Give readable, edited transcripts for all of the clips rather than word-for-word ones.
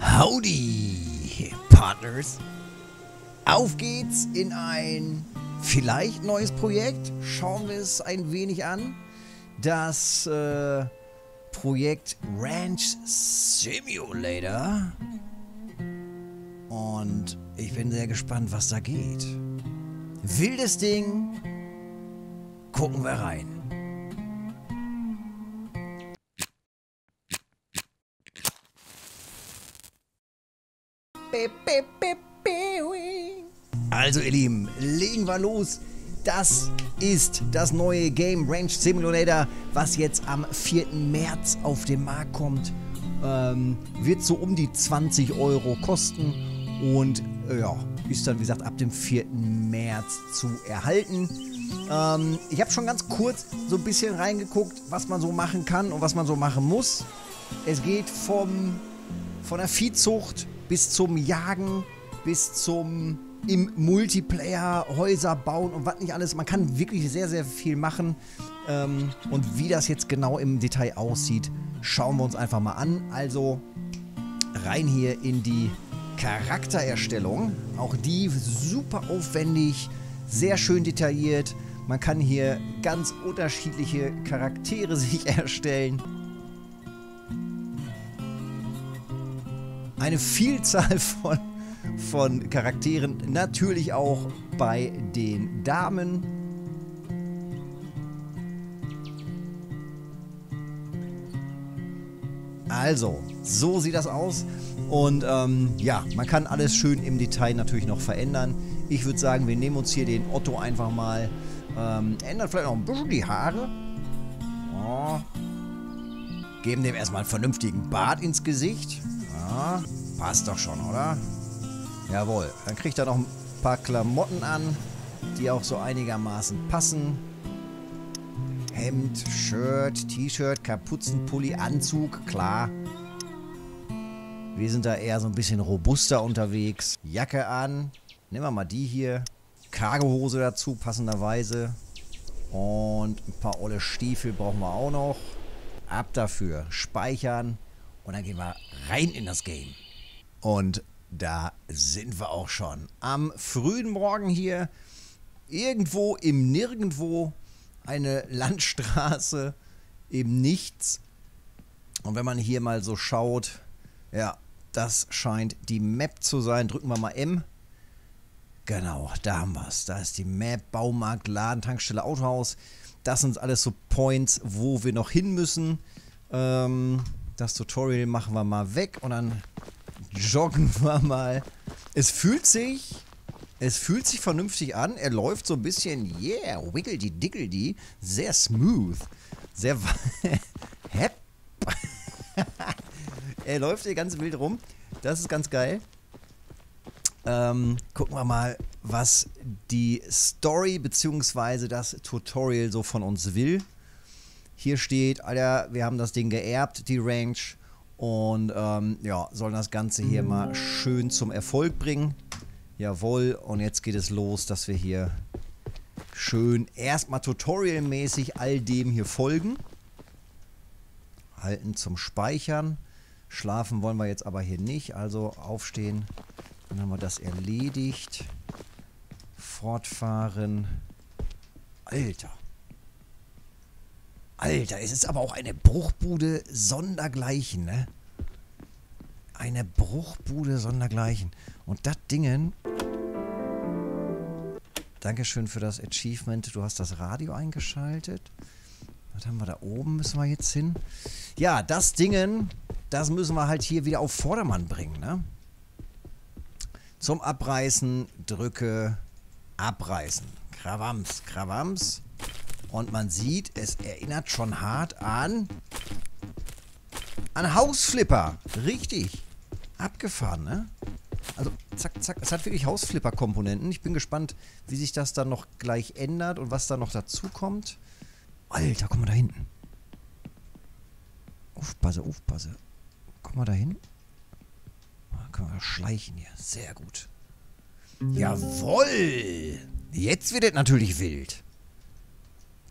Howdy, Partners. Auf geht's in ein vielleicht neues Projekt. Schauen wir es ein wenig an. Das Projekt Ranch Simulator. Und ich bin sehr gespannt, was da geht. Wildes Ding. Gucken wir rein. Also ihr Lieben, legen wir los. Das ist das neue Game Ranch Simulator, was jetzt am 4. März auf den Markt kommt. Wird so um die 20 € kosten und ja, ist dann wie gesagt ab dem 4. März zu erhalten. Ich habe schon ganz kurz so ein bisschen reingeguckt, was man so machen kann und was man so machen muss. Es geht von der Viehzucht bis zum Jagen, bis zum im Multiplayer Häuser bauen und was nicht alles. Man kann wirklich sehr, sehr viel machen. Und wie das jetzt genau im Detail aussieht, schauen wir uns einfach mal an. Also rein hier in die Charaktererstellung. Auch die super aufwendig, sehr schön detailliert. Man kann hier ganz unterschiedliche Charaktere sich erstellen. Eine Vielzahl von Charakteren, natürlich auch bei den Damen. Also, so sieht das aus und ja, man kann alles schön im Detail natürlich noch verändern. Ich würde sagen, wir nehmen uns hier den Otto einfach mal, ändern vielleicht noch ein bisschen die Haare. Oh. Geben dem erstmal einen vernünftigen Bart ins Gesicht. Ja, passt doch schon, oder? Jawohl, dann kriegt er noch ein paar Klamotten an, die auch so einigermaßen passen. Hemd, Shirt, T-Shirt, Kapuzenpulli, Anzug, klar. Wir sind da eher so ein bisschen robuster unterwegs. Jacke an, nehmen wir mal die hier. Cargohose dazu, passenderweise. Und ein paar olle Stiefel brauchen wir auch noch. Ab dafür, speichern. Und dann gehen wir rein in das Game. Und da sind wir auch schon. Am frühen Morgen hier, irgendwo im Nirgendwo, eine Landstraße im Nichts. Und wenn man hier mal so schaut, ja, das scheint die Map zu sein. Drücken wir mal M. Genau, da haben wir es. Da ist die Map, Baumarkt, Laden, Tankstelle, Autohaus. Das sind alles so Points, wo wir noch hin müssen. Das Tutorial machen wir mal weg und dann joggen wir mal. Es fühlt sich vernünftig an. Er läuft so ein bisschen, yeah, wiggledy diggledy, sehr smooth, sehr hepp. Er läuft hier ganz wild rum. Das ist ganz geil. Gucken wir mal, was die Story bzw. das Tutorial so von uns will. Hier steht, Alter, wir haben das Ding geerbt, die Ranch. Und ja, sollen das Ganze hier mal schön zum Erfolg bringen. Jawohl, und jetzt geht es los, dass wir hier schön erstmal tutorialmäßig all dem hier folgen. Halten zum Speichern. Schlafen wollen wir jetzt aber hier nicht, also aufstehen. Dann haben wir das erledigt. Fortfahren. Alter. Alter, es ist aber auch eine Bruchbude sondergleichen, ne? Eine Bruchbude sondergleichen. Und das Ding... Dankeschön für das Achievement. Du hast das Radio eingeschaltet. Was haben wir da oben? Müssen wir jetzt hin? Ja, das Ding, das müssen wir halt hier wieder auf Vordermann bringen, ne? Zum Abreißen drücke Abreißen. Krawams, Krawams. Und man sieht, es erinnert schon hart an Hausflipper. Richtig. Abgefahren, ne? Also, zack, zack. Es hat wirklich Hausflipper-Komponenten. Ich bin gespannt, wie sich das dann noch gleich ändert und was da noch dazu kommt. Alter, guck mal da hinten. Aufpasse, aufpasse. Guck mal da hin. Da können wir schleichen hier. Sehr gut. Jawohl! Jetzt wird es natürlich wild.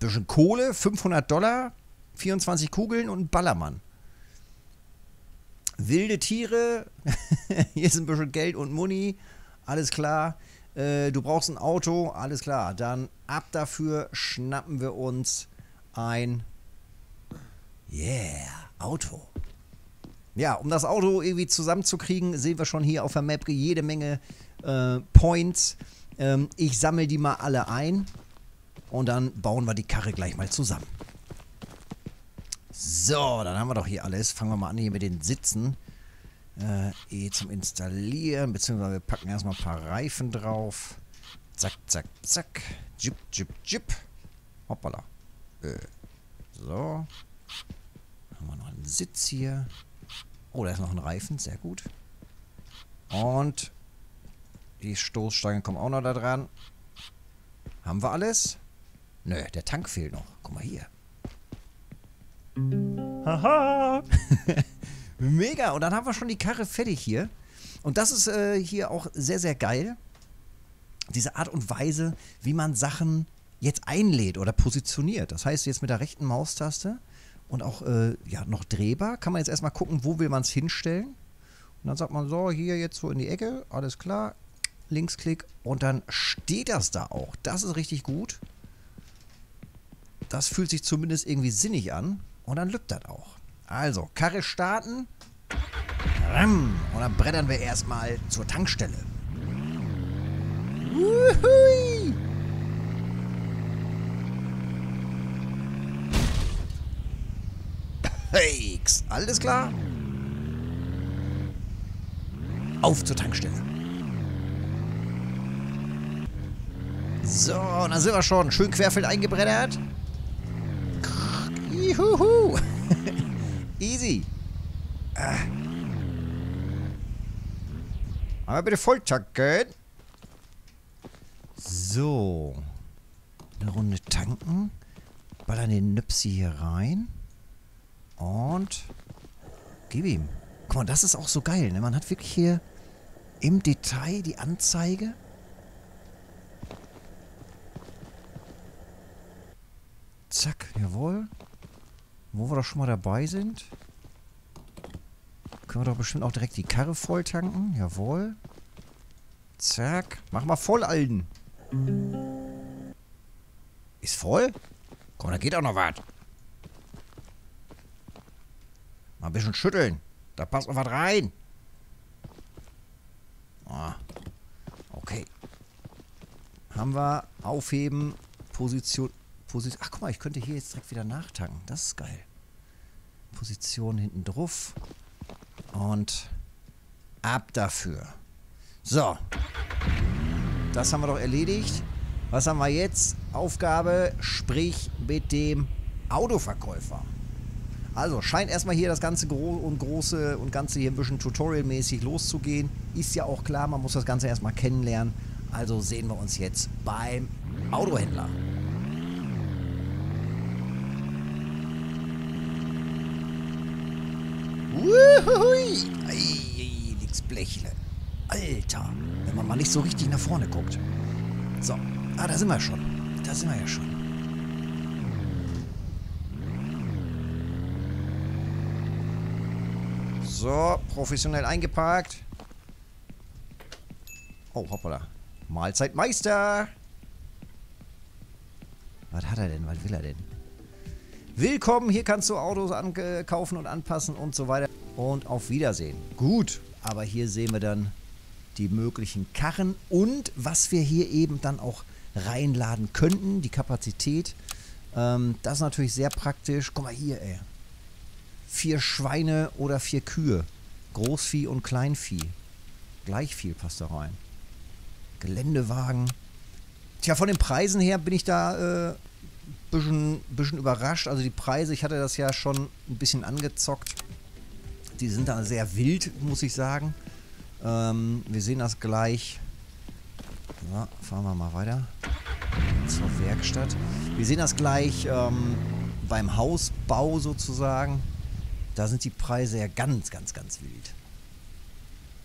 Bisschen Kohle, $500, 24 Kugeln und ein Ballermann. wilde Tiere, hier ist ein bisschen Geld und Muni, alles klar. Du brauchst ein Auto, alles klar. Dann ab dafür, schnappen wir uns ein Auto. Ja, um das Auto irgendwie zusammenzukriegen, sehen wir schon hier auf der Map jede Menge Points. Ich sammle die mal alle ein und dann bauen wir die Karre gleich mal zusammen. So, dann haben wir doch hier alles. Fangen wir mal an hier mit den Sitzen. Zum Installieren, beziehungsweise wir packen erstmal ein paar Reifen drauf. Zack, zack, zack. Jip, jip, jip. Hoppala. So. Dann haben wir noch einen Sitz hier. Oh, da ist noch ein Reifen. Sehr gut. Und die Stoßstangen kommen auch noch da dran. Haben wir alles? Nö, der Tank fehlt noch. Guck mal hier. Haha. Mega. Und dann haben wir schon die Karre fertig hier. Und das ist hier auch sehr, sehr geil. Diese Art und Weise, wie man Sachen jetzt einlädt oder positioniert. Das heißt, jetzt mit der rechten Maustaste und auch noch drehbar, kann man jetzt erstmal gucken, wo will man es hinstellen. Und dann sagt man so, hier jetzt so in die Ecke, alles klar. Linksklick und dann steht das da auch. Das ist richtig gut. Das fühlt sich zumindest irgendwie sinnig an. Und dann lübt das auch. Also, Karre starten. Und dann brettern wir erstmal zur Tankstelle. Wuhui! Heks, alles klar? Auf zur Tankstelle. So, und dann sind wir schon. Schön querfeld eingebrettert. Juhu! Easy. Aber bitte voll tanken. So. Eine Runde tanken. Ballern den Nüpsi hier rein. Und gib ihm. Guck mal, das ist auch so geil. Ne? Man hat wirklich hier im Detail die Anzeige. Zack, jawohl. Wo wir doch schon mal dabei sind, können wir doch bestimmt auch direkt die Karre voll tanken. Jawohl. Zack. Mach mal voll, Alden. Ist voll? Komm, da geht auch noch was. Mal ein bisschen schütteln. Da passt noch was rein. Ah. Okay. Haben wir. Aufheben. Position. Ach, guck mal, ich könnte hier jetzt direkt wieder nachtanken. Das ist geil. Position hinten drauf. Und ab dafür. So. Das haben wir doch erledigt. Was haben wir jetzt? Aufgabe, sprich mit dem Autoverkäufer. Also, scheint erstmal hier das ganze Große und Ganze hier ein bisschen tutorialmäßig loszugehen. Ist ja auch klar, man muss das Ganze erstmal kennenlernen. Also sehen wir uns jetzt beim Autohändler. Wuhui! Ei, nix Blechle. Alter, wenn man mal nicht so richtig nach vorne guckt. So, da sind wir schon. Da sind wir ja schon. So, professionell eingeparkt. Oh, hoppala. Mahlzeitmeister! Was hat er denn? Was will er denn? Willkommen, hier kannst du Autos kaufen und anpassen und so weiter. Und auf Wiedersehen. Gut, aber hier sehen wir dann die möglichen Karren und was wir hier eben dann auch reinladen könnten, die Kapazität. Das ist natürlich sehr praktisch. Guck mal hier, ey. 4 Schweine oder 4 Kühe. Großvieh und Kleinvieh. Gleich viel passt da rein. Geländewagen. Tja, von den Preisen her bin ich da... bisschen überrascht, also die Preise, ich hatte das ja schon ein bisschen angezockt, die sind da sehr wild, muss ich sagen. Wir sehen das gleich, ja, fahren wir mal weiter zur Werkstatt. Wir sehen das gleich beim Hausbau sozusagen, da sind die Preise ja ganz, ganz, ganz wild.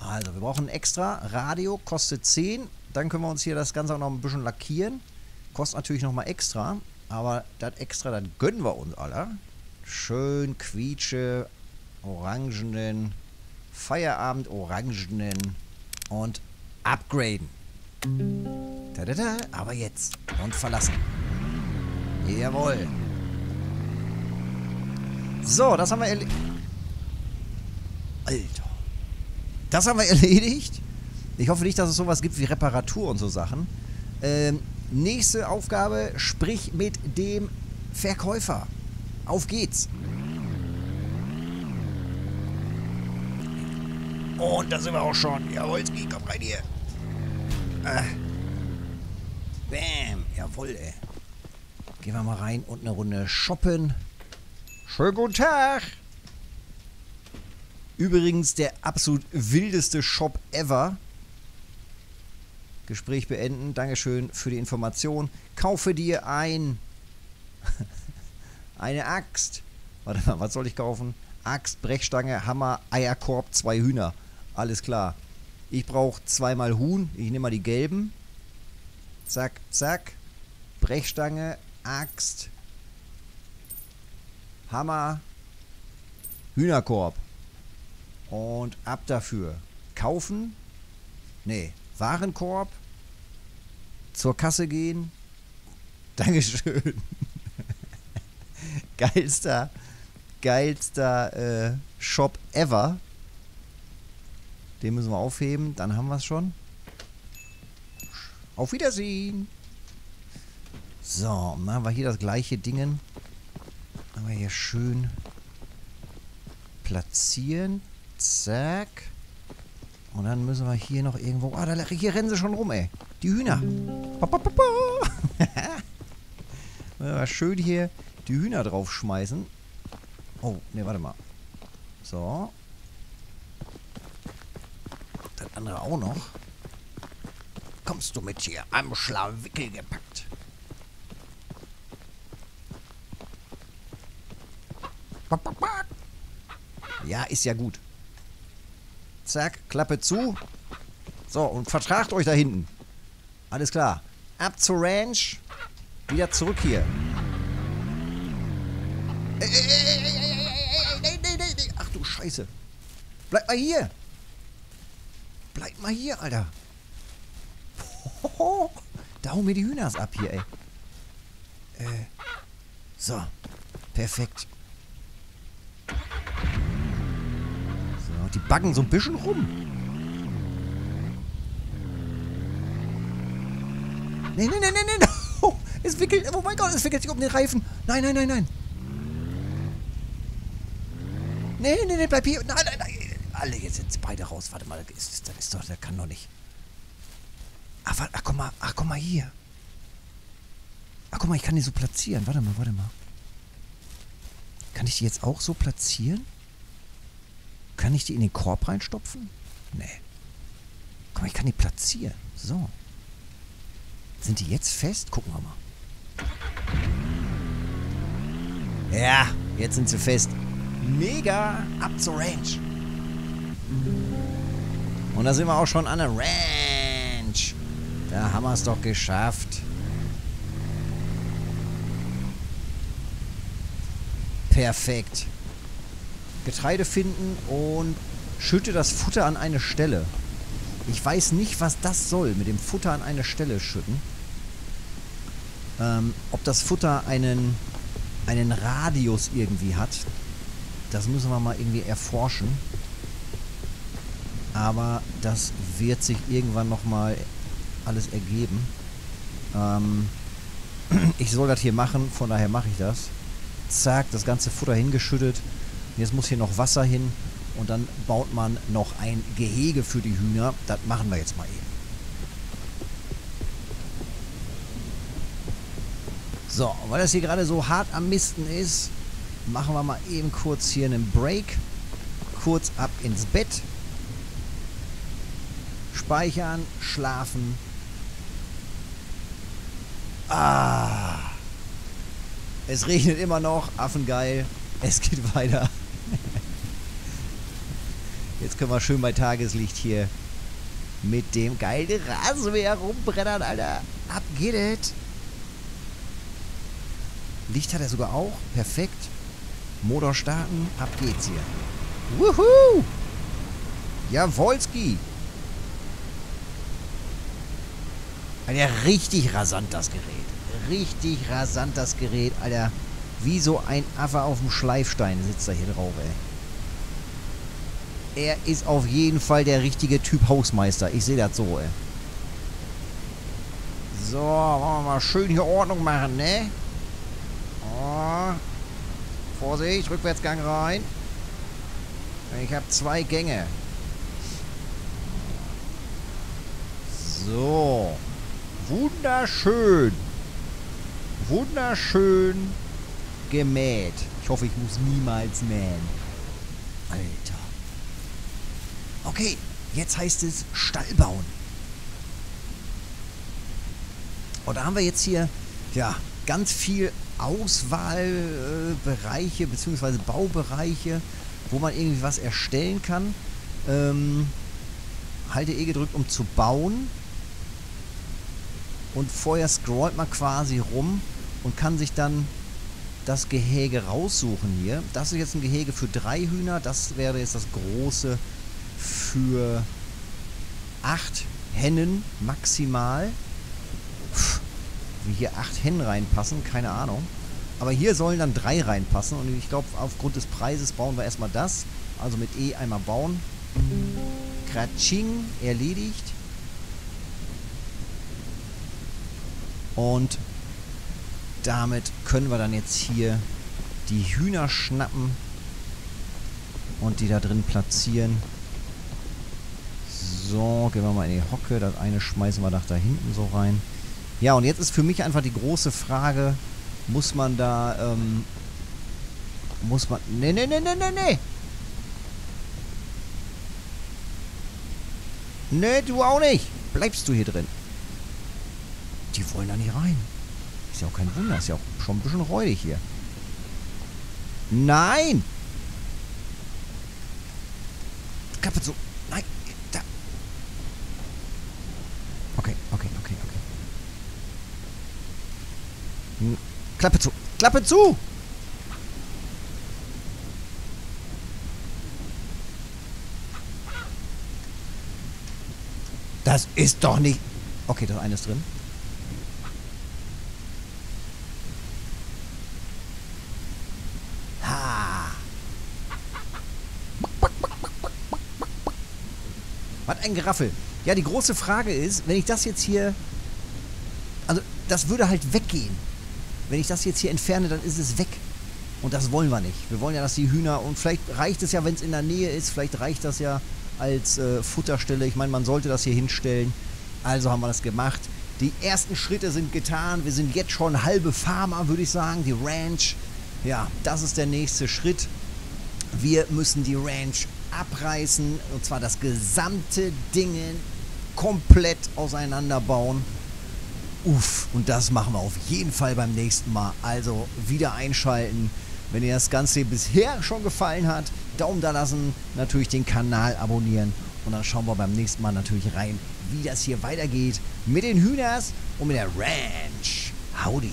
Also wir brauchen ein extra Radio, kostet 10, dann können wir uns hier das Ganze auch noch ein bisschen lackieren. Kostet natürlich nochmal extra, aber das extra, dann gönnen wir uns alle. Schön quietsche, orangenen Feierabend, Orangenen und upgraden. Tada, aber jetzt. Und verlassen. Jawohl. So, das haben wir erledigt. Alter. Das haben wir erledigt. Ich hoffe nicht, dass es sowas gibt wie Reparatur und so Sachen. Nächste Aufgabe, sprich mit dem Verkäufer. Auf geht's. Und da sind wir auch schon. Jawohl, komm rein hier. Bam. Jawohl, ey. Gehen wir mal rein und eine Runde shoppen. Schönen guten Tag. Übrigens der absolut wildeste Shop ever. Gespräch beenden. Dankeschön für die Information. Kaufe dir eine Axt. Warte mal, was soll ich kaufen? Axt, Brechstange, Hammer, Eierkorb, 2 Hühner. Alles klar. Ich brauche 2 mal Huhn. Ich nehme mal die gelben. Zack, zack. Brechstange, Axt, Hammer, Hühnerkorb. Und ab dafür. Kaufen. Nee. Warenkorb. Zur Kasse gehen. Dankeschön. Geilster Shop ever. Den müssen wir aufheben. Dann haben wir es schon. Auf Wiedersehen. So, und dann haben wir hier das gleiche Dingen. Aber hier schön platzieren. Zack. Und dann müssen wir hier noch irgendwo... Ah, da, hier rennen sie schon rum, ey. Die Hühner. Schön hier die Hühner draufschmeißen. Oh, ne, warte mal. So. Das andere auch noch. Kommst du mit hier? Am Schlawickel gepackt. Ja, ist ja gut. Zack, Klappe zu. So, und vertragt euch da hinten. Alles klar. Ab zur Ranch. Wieder zurück hier. Ach du Scheiße. Bleib mal hier. Bleib mal hier, Alter. Da hauen mir die Hühners ab hier, ey. So. Perfekt. Die backen so ein bisschen rum. Nee, nee, nee, nee, nee. Oh, es wickelt. Oh mein Gott, es wickelt sich um den Reifen. Nein, nein, nein, nein. Nee, nee, nee, bleib hier. Nein, nein, nein. Alle, jetzt sind beide raus. Warte mal, das ist doch, der kann doch nicht. Ach, warte, ach, guck mal hier. Ach, guck mal, ich kann die so platzieren. Warte mal, warte mal. Kann ich die jetzt auch so platzieren? Kann ich die in den Korb reinstopfen? Nee. Guck mal, ich kann die platzieren. So. Sind die jetzt fest? Gucken wir mal. Ja, jetzt sind sie fest. Mega! Ab zur Ranch. Und da sind wir auch schon an der Ranch. Da haben wir es doch geschafft. Perfekt. Getreide finden und schütte das Futter an eine Stelle. Ich weiß nicht, was das soll, mit dem Futter an eine Stelle schütten. Ob das Futter einen Radius irgendwie hat, das müssen wir mal irgendwie erforschen. Aber das wird sich irgendwann nochmal alles ergeben. Ich soll das hier machen, von daher mache ich das. Zack, das ganze Futter hingeschüttet. Jetzt muss hier noch Wasser hin und dann baut man noch ein Gehege für die Hühner. Das machen wir jetzt mal eben. So, weil das hier gerade so hart am Misten ist, machen wir mal eben kurz hier einen Break. Kurz ab ins Bett. Speichern, schlafen. Ah! Es regnet immer noch, affengeil. Es geht weiter. Jetzt können wir schön bei Tageslicht hier mit dem geilen Rasenmäher rumbrennen, Alter. Ab geht es. Licht hat er sogar auch. Perfekt. Motor starten. Ab geht's hier. Wuhu! Jawolski! Alter, richtig rasant das Gerät. Richtig rasant das Gerät, Alter. Wie so ein Affe auf dem Schleifstein sitzt er hier drauf, ey. Er ist auf jeden Fall der richtige Typ Hausmeister. Ich sehe das so, ey. So, wollen wir mal schön hier Ordnung machen, ne? Oh. Vorsicht, Rückwärtsgang rein. Ich habe 2 Gänge. So. Wunderschön. Wunderschön gemäht. Ich hoffe, ich muss niemals mähen. Alter. Okay, jetzt heißt es Stall bauen. Und da haben wir jetzt hier, ja, ganz viel Auswahlbereiche, beziehungsweise Baubereiche, wo man irgendwie was erstellen kann. Halte E gedrückt, um zu bauen. Und vorher scrollt man quasi rum und kann sich dann das Gehege raussuchen hier. Das ist jetzt ein Gehege für 3 Hühner. Das wäre jetzt das große für 8 Hennen maximal. Wie hier 8 Hennen reinpassen, keine Ahnung. Aber hier sollen dann 3 reinpassen. Und ich glaube, aufgrund des Preises bauen wir erstmal das. Also mit E einmal bauen. Kratsching, erledigt. Und damit können wir dann jetzt hier die Hühner schnappen und die da drin platzieren. So, gehen wir mal in die Hocke. Das eine schmeißen wir nach da hinten so rein. Ja, und jetzt ist für mich einfach die große Frage, muss man da, muss man... Nee, du auch nicht. Bleibst du hier drin? Die wollen da nicht rein. Ist ja auch kein Wunder. Ist ja auch schon ein bisschen räudig hier. Nein! Kappe zu. Nein! Da. Okay. Klappe zu! Klappe zu! Das ist doch nicht... Okay, das eine ist drin. Ha! Was ein Geraffel. Ja, die große Frage ist, wenn ich das jetzt hier... Also, das würde halt weggehen. Wenn ich das jetzt hier entferne, dann ist es weg. Und das wollen wir nicht. Wir wollen ja, dass die Hühner... Und vielleicht reicht es ja, wenn es in der Nähe ist. Vielleicht reicht das ja als Futterstelle. Ich meine, man sollte das hier hinstellen. Also haben wir das gemacht. Die ersten Schritte sind getan. Wir sind jetzt schon halbe Farmer, würde ich sagen. Die Ranch. Ja, das ist der nächste Schritt. Wir müssen die Ranch abreißen. Und zwar das gesamte Ding komplett auseinanderbauen. Uff, und das machen wir auf jeden Fall beim nächsten Mal. Also wieder einschalten. Wenn dir das Ganze bisher schon gefallen hat, Daumen da lassen, natürlich den Kanal abonnieren. Und dann schauen wir beim nächsten Mal natürlich rein, wie das hier weitergeht mit den Hühners und mit der Ranch. Howdy!